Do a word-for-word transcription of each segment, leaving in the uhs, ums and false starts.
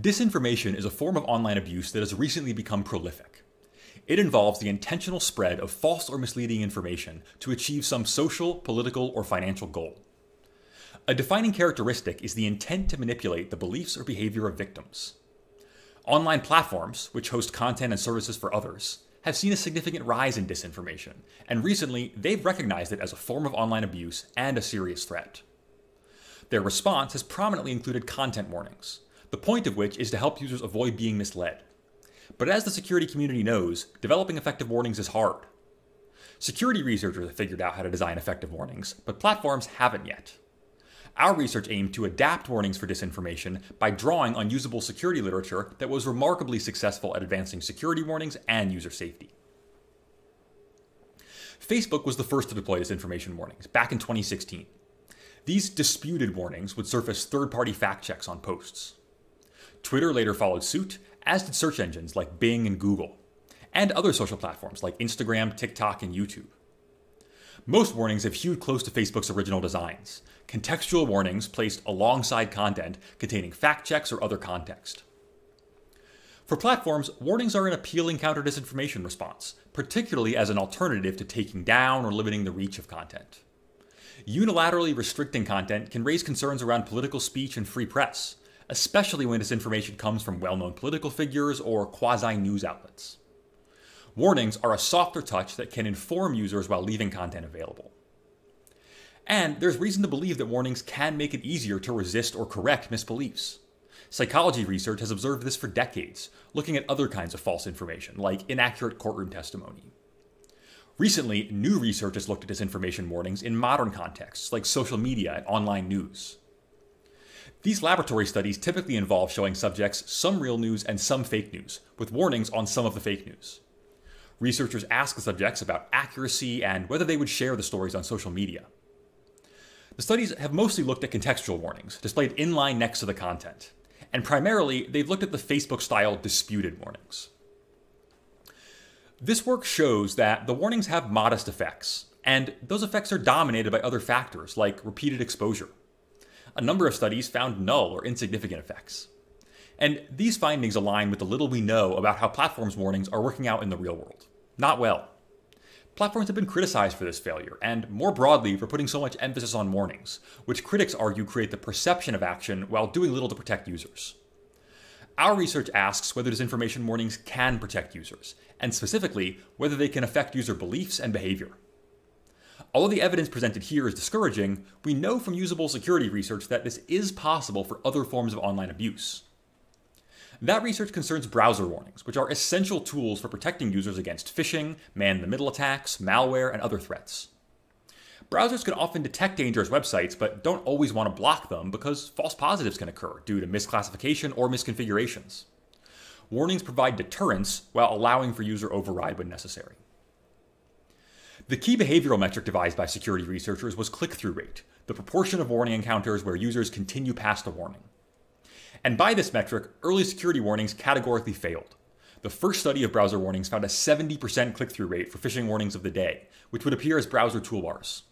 Disinformation is a form of online abuse that has recently become prolific. It involves the intentional spread of false or misleading information to achieve some social, political, or financial goal. A defining characteristic is the intent to manipulate the beliefs or behavior of victims. Online platforms, which host content and services for others, have seen a significant rise in disinformation, and recently they've recognized it as a form of online abuse and a serious threat. Their response has prominently included content warnings, the point of which is to help users avoid being misled. But as the security community knows, developing effective warnings is hard. Security researchers have figured out how to design effective warnings, but platforms haven't yet. Our research aimed to adapt warnings for disinformation by drawing on usable security literature that was remarkably successful at advancing security warnings and user safety. Facebook was the first to deploy disinformation warnings back in twenty sixteen. These disputed warnings would surface third-party fact checks on posts. Twitter later followed suit, as did search engines like Bing and Google, and other social platforms like Instagram, TikTok, and YouTube. Most warnings have hewed close to Facebook's original designs, contextual warnings placed alongside content containing fact checks or other context. For platforms, warnings are an appealing counter-disinformation response, particularly as an alternative to taking down or limiting the reach of content. Unilaterally restricting content can raise concerns around political speech and free press, especially when disinformation comes from well-known political figures or quasi-news outlets. Warnings are a softer touch that can inform users while leaving content available. And there's reason to believe that warnings can make it easier to resist or correct misbeliefs. Psychology research has observed this for decades, looking at other kinds of false information, like inaccurate courtroom testimony. Recently, new research has looked at disinformation warnings in modern contexts, like social media and online news. These laboratory studies typically involve showing subjects some real news and some fake news, with warnings on some of the fake news. Researchers asked the subjects about accuracy and whether they would share the stories on social media. The studies have mostly looked at contextual warnings, displayed inline next to the content, and primarily they've looked at the Facebook-style disputed warnings. This work shows that the warnings have modest effects, and those effects are dominated by other factors like repeated exposure. A number of studies found null or insignificant effects. And these findings align with the little we know about how platforms' warnings are working out in the real world. Not well. Platforms have been criticized for this failure, and more broadly for putting so much emphasis on warnings, which critics argue create the perception of action while doing little to protect users. Our research asks whether disinformation warnings can protect users, and specifically, whether they can affect user beliefs and behavior. Although the evidence presented here is discouraging, we know from usable security research that this is possible for other forms of online abuse. That research concerns browser warnings, which are essential tools for protecting users against phishing, man-in-the-middle attacks, malware, and other threats. Browsers can often detect dangerous websites, but don't always want to block them because false positives can occur due to misclassification or misconfigurations. Warnings provide deterrence while allowing for user override when necessary. The key behavioral metric devised by security researchers was click-through rate, the proportion of warning encounters where users continue past a warning. And by this metric, early security warnings categorically failed. The first study of browser warnings found a seventy percent click-through rate for phishing warnings of the day, which would appear as browser toolbars.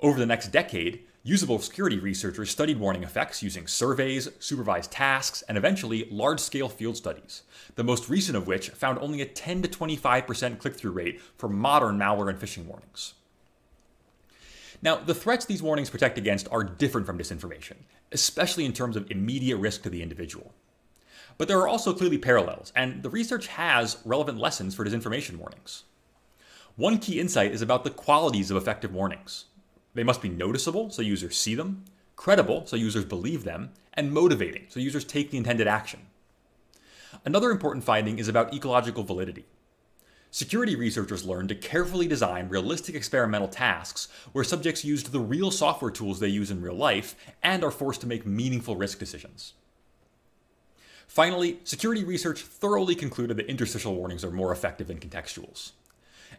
Over the next decade, usable security researchers studied warning effects using surveys, supervised tasks, and eventually large-scale field studies, the most recent of which found only a ten to twenty-five percent click-through rate for modern malware and phishing warnings. Now, the threats these warnings protect against are different from disinformation, especially in terms of immediate risk to the individual. But there are also clearly parallels, and the research has relevant lessons for disinformation warnings. One key insight is about the qualities of effective warnings. They must be noticeable, so users see them, credible, so users believe them, and motivating, so users take the intended action. Another important finding is about ecological validity. Security researchers learned to carefully design realistic experimental tasks where subjects used the real software tools they use in real life and are forced to make meaningful risk decisions. Finally, security research thoroughly concluded that interstitial warnings are more effective than contextuals.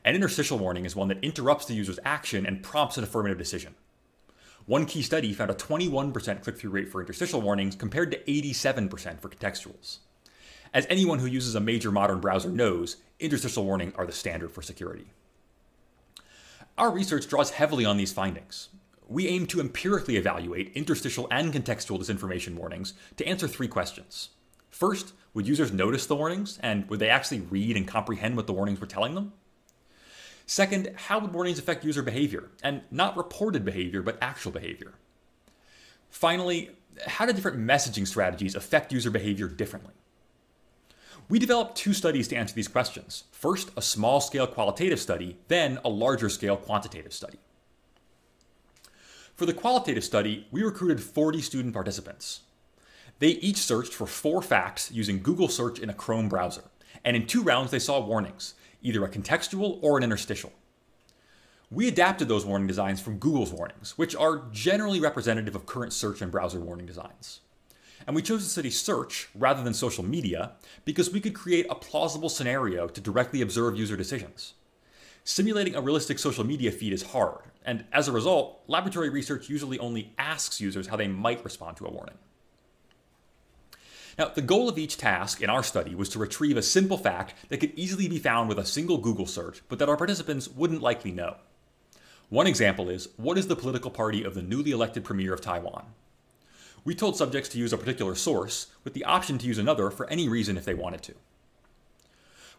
An interstitial warning is one that interrupts the user's action and prompts an affirmative decision. One key study found a twenty-one percent click-through rate for interstitial warnings compared to eighty-seven percent for contextuals. As anyone who uses a major modern browser knows, interstitial warnings are the standard for security. Our research draws heavily on these findings. we aim to empirically evaluate interstitial and contextual disinformation warnings to answer three questions. First, would users notice the warnings, and would they actually read and comprehend what the warnings were telling them? Second, how would warnings affect user behavior, and not reported behavior, but actual behavior? Finally, how do different messaging strategies affect user behavior differently? We developed two studies to answer these questions. First, a small-scale qualitative study, then a larger-scale quantitative study. For the qualitative study, we recruited forty student participants. They each searched for four facts using Google search in a Chrome browser, and in two rounds they saw warnings, either a contextual or an interstitial. We adapted those warning designs from Google's warnings, which are generally representative of current search and browser warning designs. And we chose the city search rather than social media because we could create a plausible scenario to directly observe user decisions. Simulating a realistic social media feed is hard, and as a result, laboratory research usually only asks users how they might respond to a warning. Now, the goal of each task in our study was to retrieve a simple fact that could easily be found with a single Google search, but that our participants wouldn't likely know. One example is, what is the political party of the newly elected premier of Taiwan? We told subjects to use a particular source, with the option to use another for any reason if they wanted to.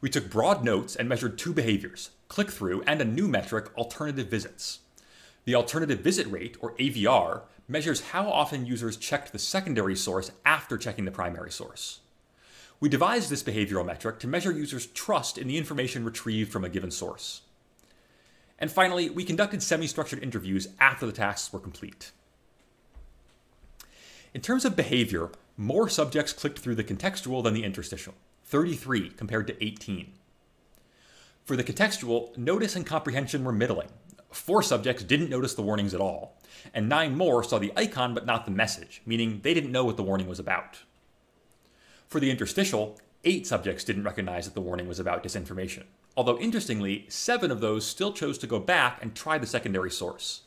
We took broad notes and measured two behaviors, click-through and a new metric, alternative visits. The alternative visit rate, or A V R, measures how often users checked the secondary source after checking the primary source. We devised this behavioral metric to measure users' trust in the information retrieved from a given source. And finally, we conducted semi-structured interviews after the tasks were complete. In terms of behavior, more subjects clicked through the contextual than the interstitial, thirty-three compared to eighteen. For the contextual, notice and comprehension were middling. Four subjects didn't notice the warnings at all, and nine more saw the icon but not the message, meaning they didn't know what the warning was about. For the interstitial, eight subjects didn't recognize that the warning was about disinformation, although interestingly, seven of those still chose to go back and try the secondary source.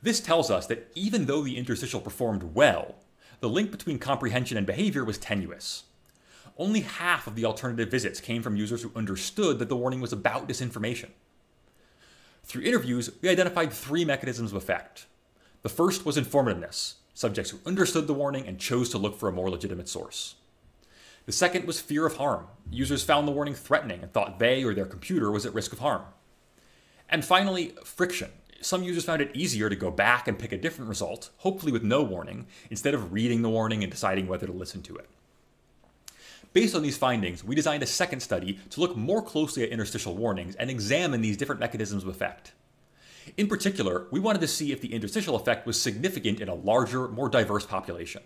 This tells us that even though the interstitial performed well, the link between comprehension and behavior was tenuous. Only half of the alternative visits came from users who understood that the warning was about disinformation. Through interviews, we identified three mechanisms of effect. The first was informativeness, subjects who understood the warning and chose to look for a more legitimate source. The second was fear of harm. Users found the warning threatening and thought they or their computer was at risk of harm. And finally, friction. Some users found it easier to go back and pick a different result, hopefully with no warning, instead of reading the warning and deciding whether to listen to it. Based on these findings, we designed a second study to look more closely at interstitial warnings and examine these different mechanisms of effect. In particular, we wanted to see if the interstitial effect was significant in a larger, more diverse population.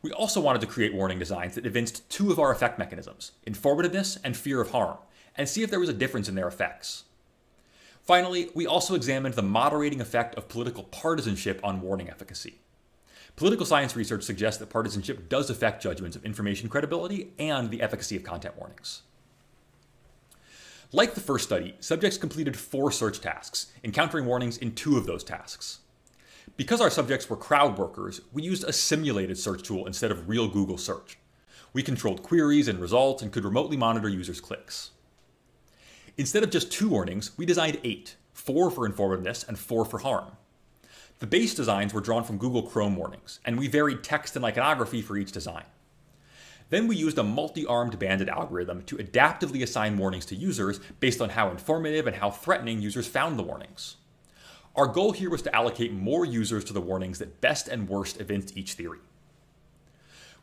We also wanted to create warning designs that evinced two of our effect mechanisms, informativeness and fear of harm, and see if there was a difference in their effects. Finally, we also examined the moderating effect of political partisanship on warning efficacy. Political science research suggests that partisanship does affect judgments of information credibility and the efficacy of content warnings. Like the first study, subjects completed four search tasks, encountering warnings in two of those tasks. Because our subjects were crowd workers, we used a simulated search tool instead of real Google search. We controlled queries and results and could remotely monitor users' clicks. Instead of just two warnings, we designed eight, four for informativeness and four for harm. The base designs were drawn from Google Chrome warnings, and we varied text and iconography for each design. Then we used a multi-armed bandit algorithm to adaptively assign warnings to users based on how informative and how threatening users found the warnings. Our goal here was to allocate more users to the warnings that best and worst evinced each theory.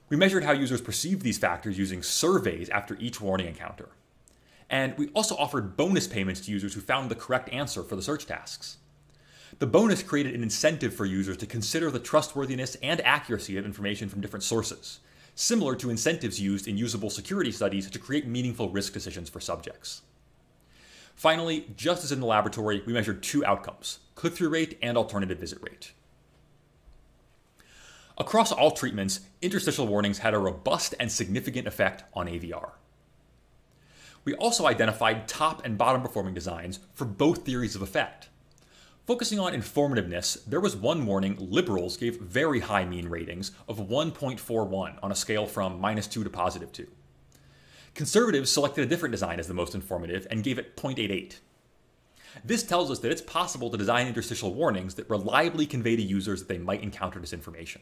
We measured how users perceived these factors using surveys after each warning encounter. And we also offered bonus payments to users who found the correct answer for the search tasks. The bonus created an incentive for users to consider the trustworthiness and accuracy of information from different sources, similar to incentives used in usable security studies to create meaningful risk decisions for subjects. Finally, just as in the laboratory, we measured two outcomes, click-through rate and alternative visit rate. Across all treatments, interstitial warnings had a robust and significant effect on A V R. We also identified top and bottom performing designs for both theories of effect. Focusing on informativeness, there was one warning liberals gave very high mean ratings of one point four one on a scale from minus two to positive two. Conservatives selected a different design as the most informative and gave it zero point eight eight. This tells us that it's possible to design interstitial warnings that reliably convey to users that they might encounter disinformation.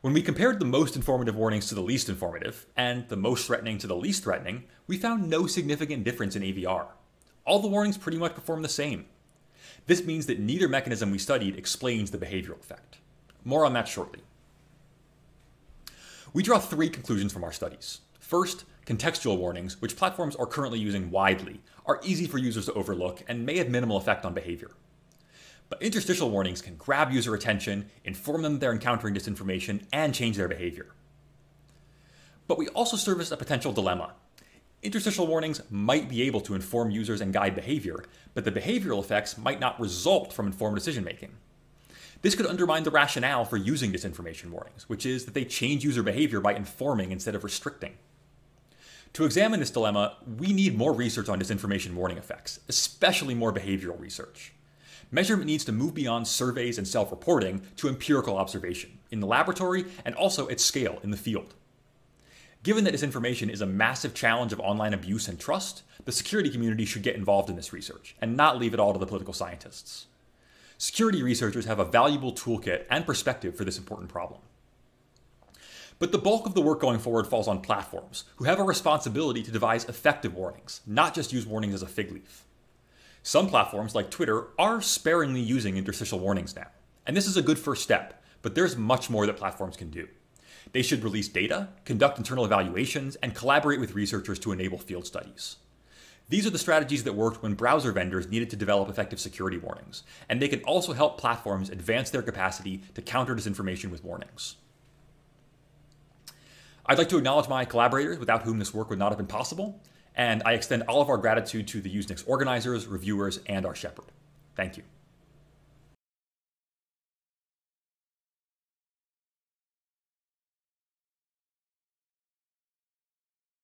When we compared the most informative warnings to the least informative, and the most threatening to the least threatening, we found no significant difference in A V R. All the warnings pretty much perform the same. This means that neither mechanism we studied explains the behavioral effect. More on that shortly. We draw three conclusions from our studies. First, contextual warnings, which platforms are currently using widely, are easy for users to overlook and may have minimal effect on behavior. But interstitial warnings can grab user attention, inform them they're encountering disinformation, and change their behavior. But we also surfaced a potential dilemma. Interstitial warnings might be able to inform users and guide behavior, but the behavioral effects might not result from informed decision-making. This could undermine the rationale for using disinformation warnings, which is that they change user behavior by informing instead of restricting. To examine this dilemma, we need more research on disinformation warning effects, especially more behavioral research. Measurement needs to move beyond surveys and self-reporting to empirical observation in the laboratory and also at scale in the field. Given that disinformation is a massive challenge of online abuse and trust, the security community should get involved in this research and not leave it all to the political scientists. Security researchers have a valuable toolkit and perspective for this important problem. But the bulk of the work going forward falls on platforms, who have a responsibility to devise effective warnings, not just use warnings as a fig leaf. Some platforms, like Twitter, are sparingly using interstitial warnings now. And this is a good first step, but there's much more that platforms can do. They should release data, conduct internal evaluations, and collaborate with researchers to enable field studies. These are the strategies that worked when browser vendors needed to develop effective security warnings, and they can also help platforms advance their capacity to counter disinformation with warnings. I'd like to acknowledge my collaborators, without whom this work would not have been possible, and I extend all of our gratitude to the Usenix organizers, reviewers, and our shepherd. Thank you.